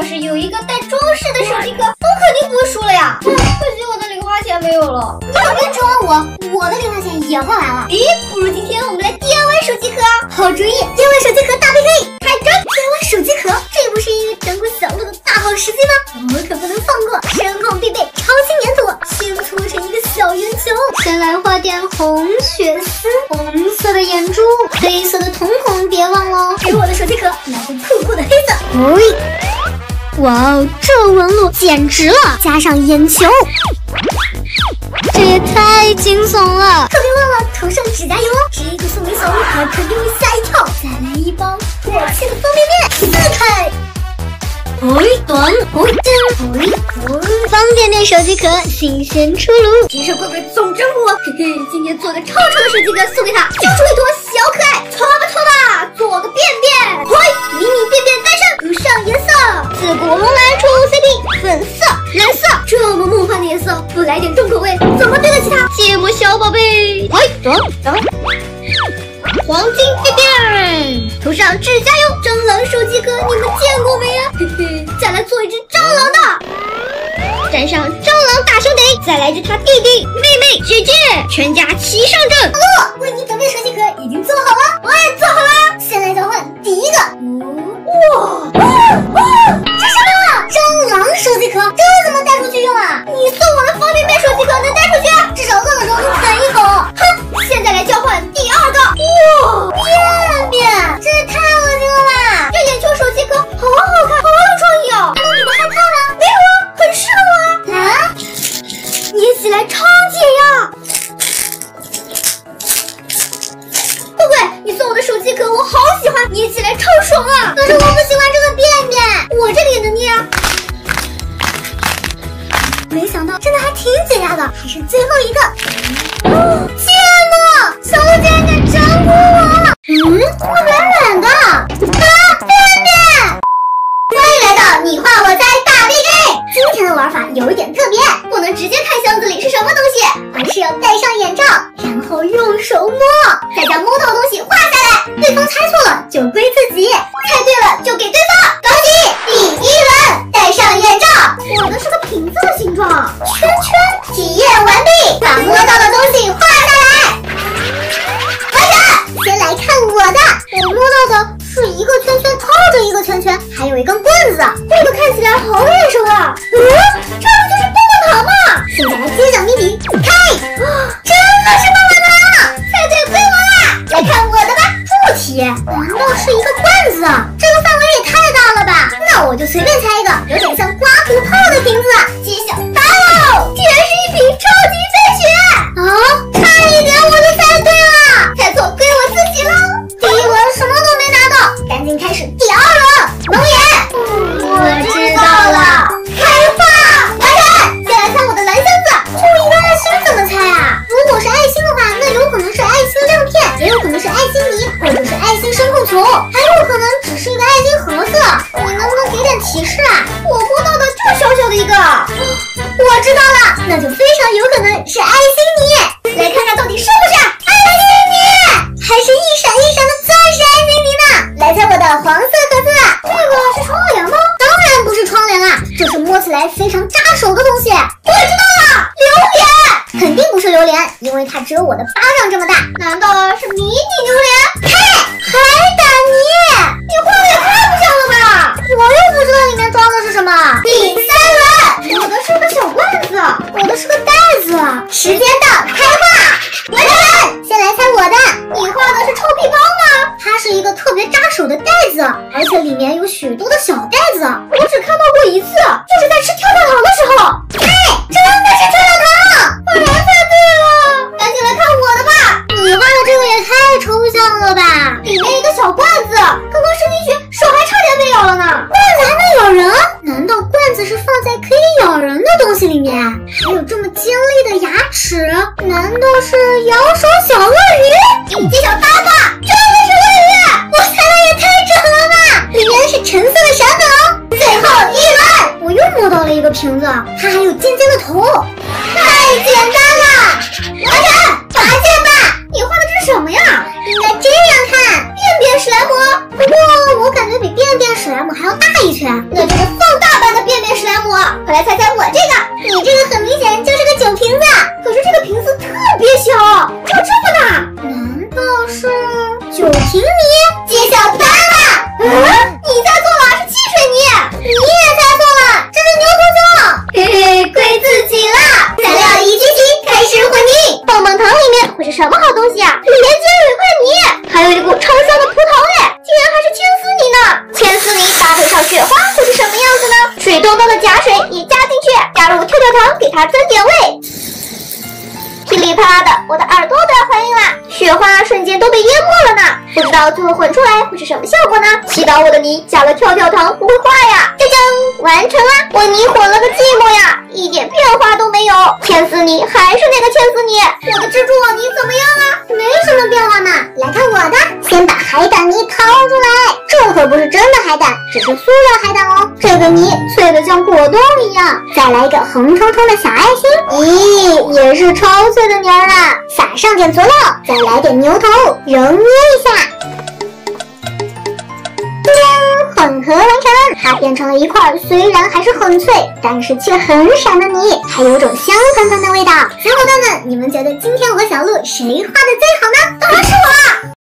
要是有一个带装饰的手机壳，我肯定不会输了呀！可惜我的零花钱没有了。你要别指望我的零花钱也花完了。咦，不如今天我们来 DIY 手机壳。好主意 ，DIY 手机壳大 PK， 开张 ！DIY 手机壳，这不是一个整蛊小鹿的大好时机吗？我们可不能放过！声控必备超轻粘土，先搓成一个小圆球，先来画点红血丝，红色的眼珠，黑色的瞳孔，别忘了。给我的手机壳来个酷酷的黑色。哦 哇哦，这纹路简直了！加上眼球，这也太惊悚了！可别忘了涂上指甲油哦，这个送给小鹿可肯定会吓一跳。再来一包火气的方便面，撕开，方便面手机壳新鲜出炉，骑手怪怪总征服，嘿嘿，今天做个超丑的手机壳送给他，揪出一坨小可爱，搓吧搓吧，做个便便，嘿，迷你便便诞生。 涂上颜色，自古龙来出 CP， 粉色、蓝色，这么梦幻的颜色，不来点重口味，怎么对得起它？芥末小宝贝，哎，走，黄金便便，涂上指甲油，蟑螂手机壳你们见过没呀？嘿嘿，再来做一只蟑螂的，沾上蟑螂大兄弟，再来一只他弟弟、妹妹、姐姐，全家齐上阵。哦，为你准备手机壳已经做好了，我也做好了，先来交换第一个。 哇！这什么？蟑螂手机壳，这怎么带出去用啊？你送我的方便面手机壳能带出去？至少饿的时候能啃一口。哼！现在来交换第二个。哇！便便，这也太恶心了吧！这眼球手机壳好好看，好有创意哦。那你们害怕吗？没有啊，很适合我啊。啊！捏起来超解压。怪怪，你送我的手机壳我好喜欢，捏起来超爽啊！ 挺解压的，还是最后一个。哦，芥末，小鹿竟然敢整蛊我！嗯，我软软的。啊，便便！欢迎来到你画我猜大 PK。今天的玩法有一点特别，不能直接看箱子里是什么东西，而是要戴上眼罩，然后用手摸，再将摸到的东西画下来。对方猜错了就归自己，猜对了就给对方。高级，第一轮戴上眼罩，我的是个瓶子的形状。 体验完毕，把摸到的东西画下来。完成，先来看我的。我摸到的是一个圈圈套着一个圈圈，还有一根棍子。这个看起来好眼熟啊！嗯，这不就是棒棒糖吗？现在来揭晓谜底，开！真的是棒棒糖，猜对归我啦！来看我的吧。物体？难道是一个罐子啊？这个范围也太大了吧？那我就随便猜一个，有点像刮胡泡的瓶子。揭晓答案。 竟然是一瓶超级飞雪啊！差一点我就猜对了，猜错归我自己喽。第一轮什么都没拿到，赶紧开始第二轮。龙眼，我知道了，开画完成。先来看我的蓝箱子，这一个爱心怎么猜啊？如果是爱心的话，那有可能是爱心亮片，也有可能是爱心泥，或者是爱心声控球，还有可能只是一个爱心盒子。你能不能给点提示啊？我摸到的就小小的一个。 我知道了，那就非常有可能是爱心泥。来看看到底是不是爱心泥，还是一闪一闪的钻石爱心泥呢？来猜我的黄色盒子，这个是窗帘吗？当然不是窗帘啦，这是摸起来非常扎手的东西。我知道了，榴莲肯定不是榴莲，因为它只有我的巴掌这么大。难道是迷你榴莲？嘿，海胆泥，你画的也太不像了吧！我又不知道里面装的是什么。第三轮，我的是个小。 我的是个袋子，时间到，开画，完成。先来猜我的，你画的是臭屁包吗？它是一个特别扎手的袋子，而且里面有许多的小袋子。我只看到过一次，就是在吃跳跳糖的时候。哎，真的是跳跳糖！我全猜对了，赶紧来看我的吧。你画的这个也太抽象了吧？里面一个小罐子，刚刚伸进去，手还差点被咬了呢。罐子还能咬人？难道罐子是放在可以咬人的东西里面？ 还有这么尖利的牙齿，难道是咬手小鳄鱼？给你揭晓答案吧，真的是鳄鱼！我猜的也太准了吧！里面是橙色的闪粉。最后一轮，我又摸到了一个瓶子，它还有尖尖的头，太简单了！完成，拔剑吧！你画的这是什么呀？应该这样看，便便史莱姆。不过我感觉比便便史莱姆还要大一圈，那就是放。会是什么好东西啊？里面竟然有一块泥，还有一股超香的葡萄哎，竟然还是千丝泥呢！千丝泥搭配上雪花会是什么样子呢？水咚咚的假水也加进去，加入跳跳糖给它增点味。噼里啪啦的，我的耳朵都要怀孕啦！雪花瞬间都被淹没了呢，不知道最后混出来会是什么效果呢？祈祷我的泥加了跳跳糖不会坏呀！这完成啦！我泥混了个寂寞呀，一点变化都没有。千丝泥还是那个千丝泥，我的蜘蛛网泥怎么样啊？没什么变化嘛。来看我的，先把海胆泥掏出来，这可不是真的海胆，只是塑料海胆哦。这个泥脆得像果冻一样，再来一个红彤彤的小爱心，咦，也是超脆的泥儿啊。撒上点佐料，再来点牛头，揉捏一下。 混合完成，它变成了一块虽然还是很脆，但是却很闪的泥，还有种香喷喷的味道。小伙伴们，你们觉得今天我和小鹿谁画的最好呢？当然是我！